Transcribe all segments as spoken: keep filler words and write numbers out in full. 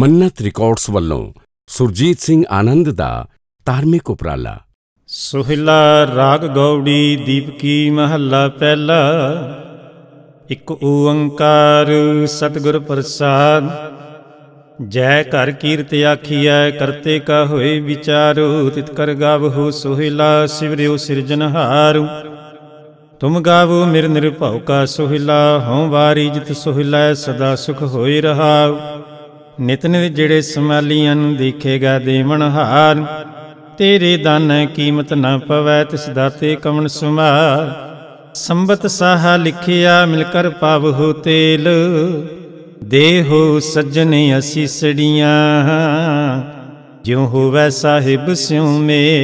मन्नत रिकॉर्ड्स वालों सुरजीत सिंह आनंद दा धार्मिक उपराला। सोहिला राग गौड़ी दीपकी महला पहला। एक ओंकार सतगुर प्रसाद, जय कर कीरत आखिया करते का होए विचारो। तित कर गावहु सोहिला सिवरियो सिरजनहारु, तुम गावो मेर निरभउ का सोहिला। हों वारी जित सोहिला सदा सुख होए रहाउ। नित नित जेड़े समालियां देखेगा देवनहार, तेरे दाने कीमत ना पवै तिस दाते कवन सुमार। संबत साहा लिखिया मिलकर पावहु तेल, देहो सज्जने असीसड़ियां। ज्यों होवै साहिब स्यों में,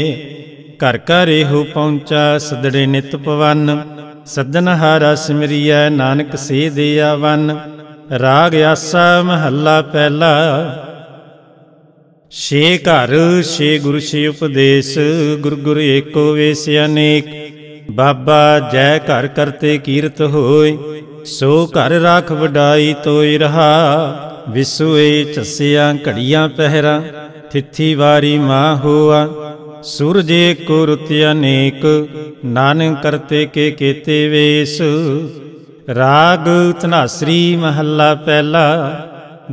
घर घर एहो पहुँचा सदड़े नित पवन। सदनहारा सिमरिया नानक से दया वन। राग आसा महला पहला। छे घर छे गुरु छे उपदेश, गुरु गुर एको वेस अनेक। बाबा जय घर करते कीरत होए, सो घर राख वडाई तोय रहा। विसुए चसिया घड़िया पहरा, थिथी वारी मां होआ। सूरजे को रुति अनेक, नानक करते के केते वेश। राग धनासरी महला पहला।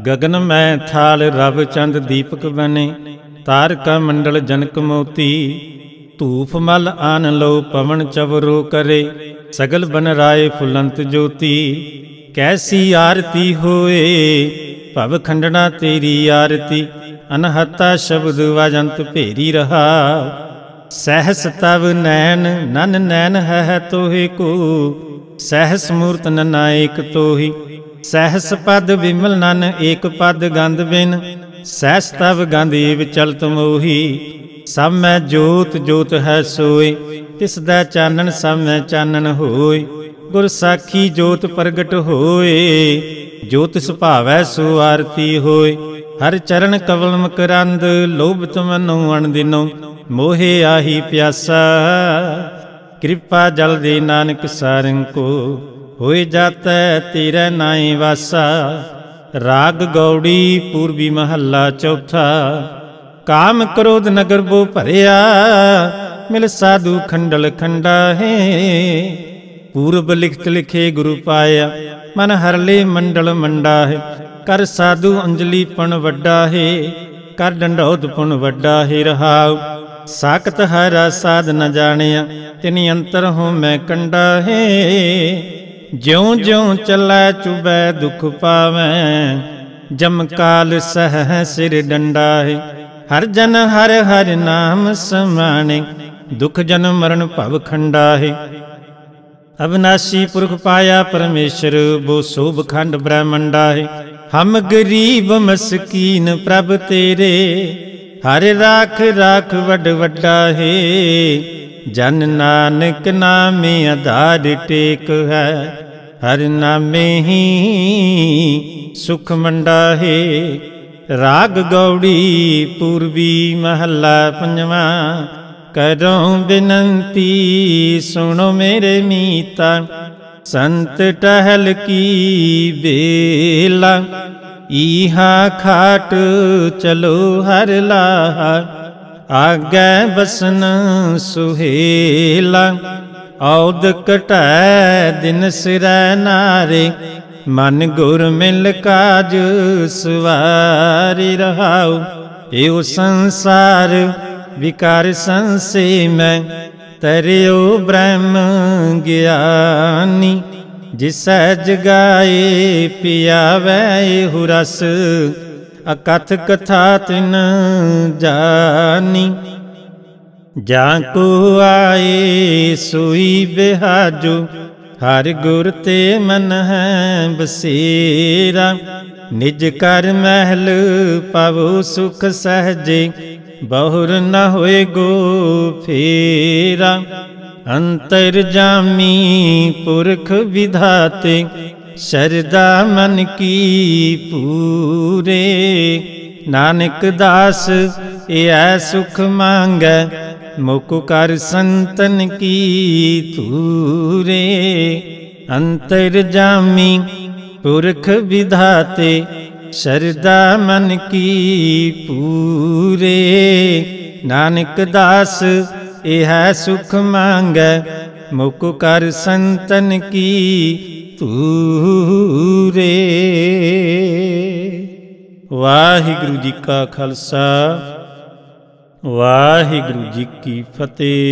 गगन में थाल रव चंद दीपक बने, तारका मंडल जनक मोती। धूफ मल आन लो पवन चवरो करे, सगल बन राय फुलंत ज्योति। कैसी आरती होए भव खंडना तेरी आरती, अनहता शब्द वाजंत भेरी रहा। सहस तव नैन नन नैन है तोहि को, सहस मूर्त नन एक तोहि। सहस पद विमल नन एक पद गंध बिन, सहस तव गंध एव चलत मोहि। सब में जोत जोत है सोए, तिस दै चानन सब में चानन होए। गुर साखी जोत प्रगट होए, जोत सुभावै सो आरती होए। हर चरण कवल मकरंद, लोभत मनु अणदिनो। मोहे आही प्यासा, कृपा जल दे नानक सारंग को। होए जाता तेरे नाए वासा। राग गौड़ी पूर्वी महला चौथा। काम क्रोध नगर बो भरिया, मिल साधु खंडल खंडा है। पूर्व लिखत लिखे गुरु पाया, मन हरले मंडल मंडा है। कर साधु अंजलि पुन वड्डा है, कर डंडौत पुन वड्डा है रहाउ। साकत हरा साध न जानिया, तिनि अंतर हों मैं कंडा है। ज्यों ज्यों चलै चुबै दुख पावै, जम काल सह सिर डंडा है। हर जन हर हर नाम समाने, दुख जन मरण भव खंडा है। अविनाशी पुरख पाया परमेश्वर, बो सोभ खंड ब्रह्मंडा है। हम गरीब मस्कीन प्रभ तेरे, हर राख राख वड वड्डा है। जन नानक नामे आधार टेक है, हर नामे ही सुख मंडा है। राग गौड़ी पूर्वी महला पंजवा। करूं बिनती सुनो मेरे मीता, संत टहल की बेला। इहा खाट चलो हर लाहा, आगे बसन सुहेला। औद कटाए दिन सिर नारे, मन गुर मिल काज सवारी रहाओ। एओ संसार विकार संसे में, तरियो ब्रह्म ज्ञानी। जिस जगाए पिया वै हुरस, अकथ कथा तिन जानी। जाको आए सोई बिहाजो, हर गुर ते मन है बसेरा। निज कर महल पावो सुख सहजे, बहुर न होए गो फेरा। अंतर जामी पुरख विधाते, शरदा मन की पूरे। नानक दास ए सुख मांगै, मुकु कर संतन की तूरे। अंतर जामी पुरख विधाते, शरदा मन की पूरे, नानक दास यह सुख मांगै, मुख कर संतन की पूरे। वाहिगुरु जी का खालसा, वाहिगुरु जी की फतेह।